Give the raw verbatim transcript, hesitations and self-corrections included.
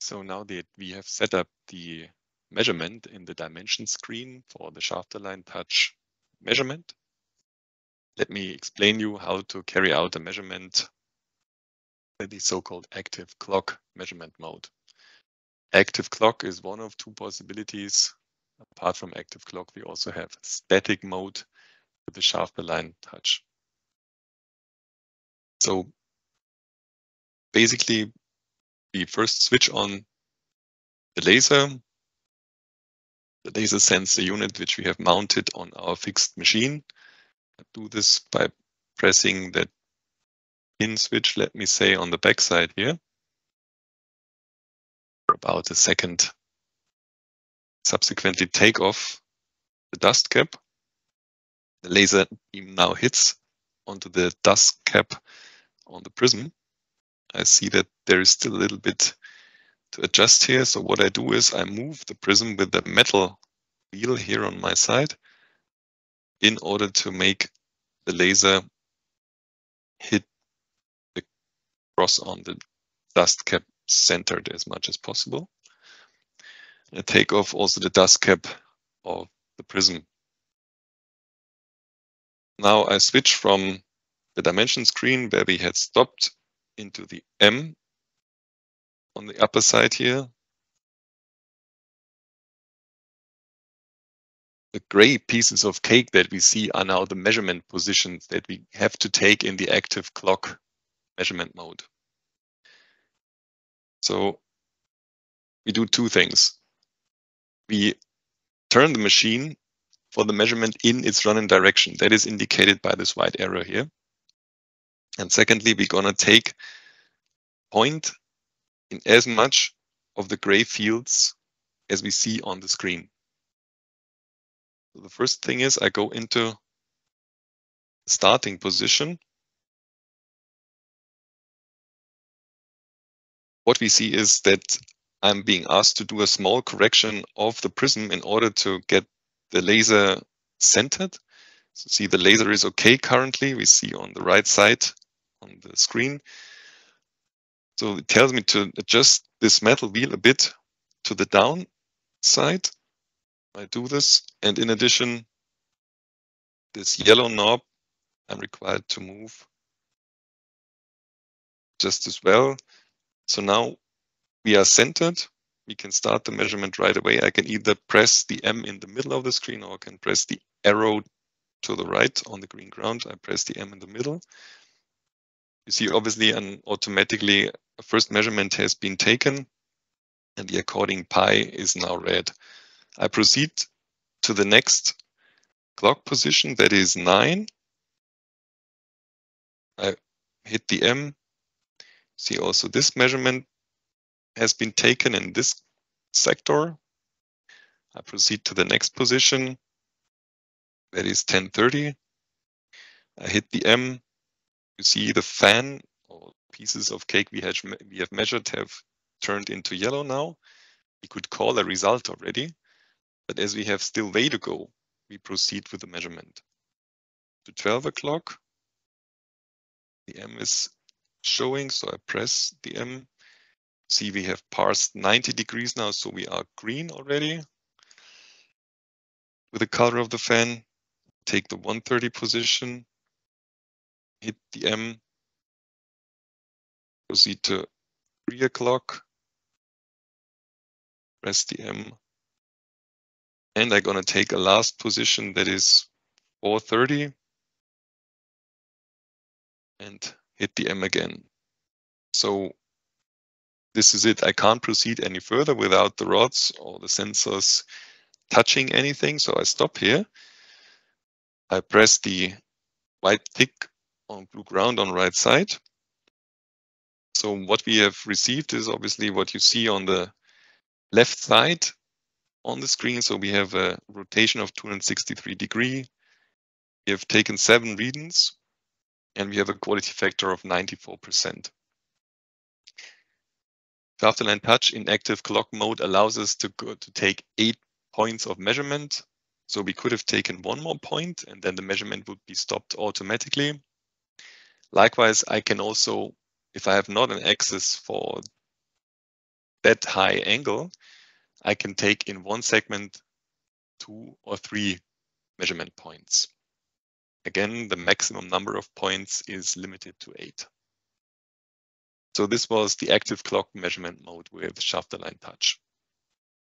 So now that we have set up the measurement in the dimension screen for the SHAFTALIGN Touch measurement, let me explain you how to carry out a measurement in the so-called active clock measurement mode. Active clock is one of two possibilities. Apart from active clock, we also have static mode with the SHAFTALIGN Touch. So basically, we first switch on the laser. The laser sensor unit, which we have mounted on our fixed machine. I do this by pressing that pin switch, let me say, on the back side here for about a second. Subsequently, take off the dust cap. The laser beam now hits onto the dust cap on the prism. I see that there is still a little bit to adjust here. So what I do is I move the prism with the metal wheel here on my side in order to make the laser hit the cross on the dust cap centered as much as possible. I take off also the dust cap of the prism. Now I switch from the dimension screen where we had stopped into the M on the upper side here. The gray pieces of cake that we see are now the measurement positions that we have to take in the active clock measurement mode. So we do two things. We turn the machine for the measurement in its running direction. That is indicated by this white arrow here. And secondly, we're going to take point in as much of the gray fields as we see on the screen. So the first thing is I go into starting position. What we see is that I'm being asked to do a small correction of the prism in order to get the laser centered. So see, the laser is okay currently. We see on the right side on the screen. So it tells me to adjust this metal wheel a bit to the down side. I do this, and in addition, this yellow knob I'm required to move just as well. So now we are centered. We can start the measurement right away. I can either press the M in the middle of the screen, or I can press the arrow to the right on the green ground. I press the M in the middle. You see, obviously, and automatically, a first measurement has been taken, and the according pi is now red. I proceed to the next clock position, that is nine. I hit the M. See, also this measurement has been taken in this sector. I proceed to the next position, that is ten thirty. I hit the M. You see the fan or pieces of cake we have, we have measured have turned into yellow now. We could call a result already, but as we have still way to go, we proceed with the measurement. To twelve o'clock, the M is showing, so I press the M. See, we have passed ninety degrees now, so we are green already with the color of the fan. Take the one thirty position. Hit the M, proceed to three o'clock, press the M, and I'm gonna take a last position that is four thirty and hit the M again. So this is it. I can't proceed any further without the rods or the sensors touching anything. So I stop here. I press the white tick on blue ground on right side. So what we have received is obviously what you see on the left side on the screen. So we have a rotation of two hundred sixty-three degrees. We have taken seven readings and we have a quality factor of ninety-four percent. SHAFTALIGN Touch in active clock mode allows us to go to take eight points of measurement. So we could have taken one more point and then the measurement would be stopped automatically. Likewise, I can also, if I have not an axis for that high angle, I can take in one segment two or three measurement points. Again, the maximum number of points is limited to eight. So this was the active clock measurement mode with SHAFTALIGN Touch.